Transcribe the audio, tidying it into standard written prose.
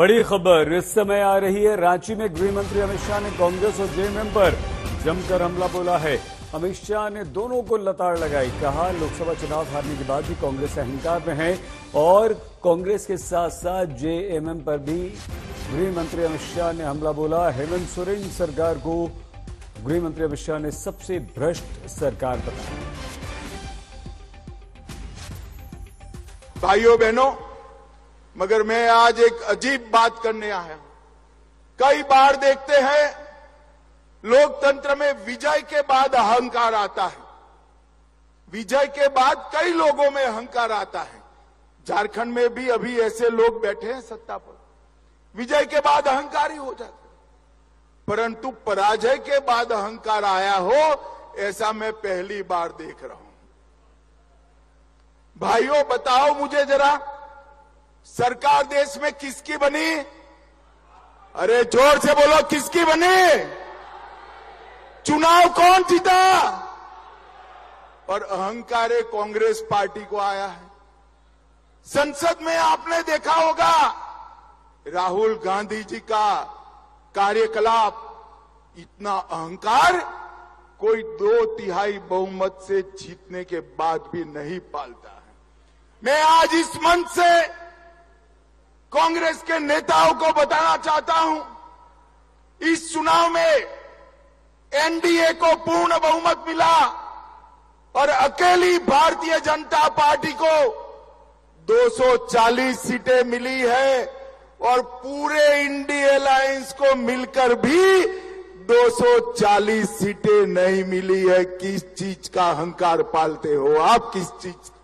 बड़ी खबर इस समय आ रही है। रांची में गृह मंत्री अमित शाह ने कांग्रेस और जेएमएम पर जमकर हमला बोला है। अमित शाह ने दोनों को लताड़ लगाई, कहा लोकसभा चुनाव हारने के बाद भी कांग्रेस अहंकार में है और कांग्रेस के साथ साथ जेएमएम पर भी गृह मंत्री अमित शाह ने हमला बोला। हेमंत सोरेन सरकार को गृह मंत्री अमित शाह ने सबसे भ्रष्ट सरकार बताया। भाइयों बहनों, मगर मैं आज एक अजीब बात करने आया हूं। कई बार देखते हैं लोकतंत्र में विजय के बाद अहंकार आता है, विजय के बाद कई लोगों में अहंकार आता है। झारखंड में भी अभी ऐसे लोग बैठे हैं सत्ता पर, विजय के बाद अहंकार ही हो जाता है। परंतु पराजय के बाद अहंकार आया हो, ऐसा मैं पहली बार देख रहा हूं। भाइयों बताओ मुझे जरा, सरकार देश में किसकी बनी? अरे जोर से बोलो, किसकी बनी? चुनाव कौन जीता? और अहंकार कांग्रेस पार्टी को आया है। संसद में आपने देखा होगा राहुल गांधी जी का कार्यकलाप, इतना अहंकार कोई 2/3 बहुमत से जीतने के बाद भी नहीं पालता है। मैं आज इस मंच से कांग्रेस के नेताओं को बताना चाहता हूं, इस चुनाव में एनडीए को पूर्ण बहुमत मिला और अकेली भारतीय जनता पार्टी को 240 सीटें मिली है और पूरे इंडिया अलायंस को मिलकर भी 240 सीटें नहीं मिली है। किस चीज का अहंकार पालते हो आप? किस चीज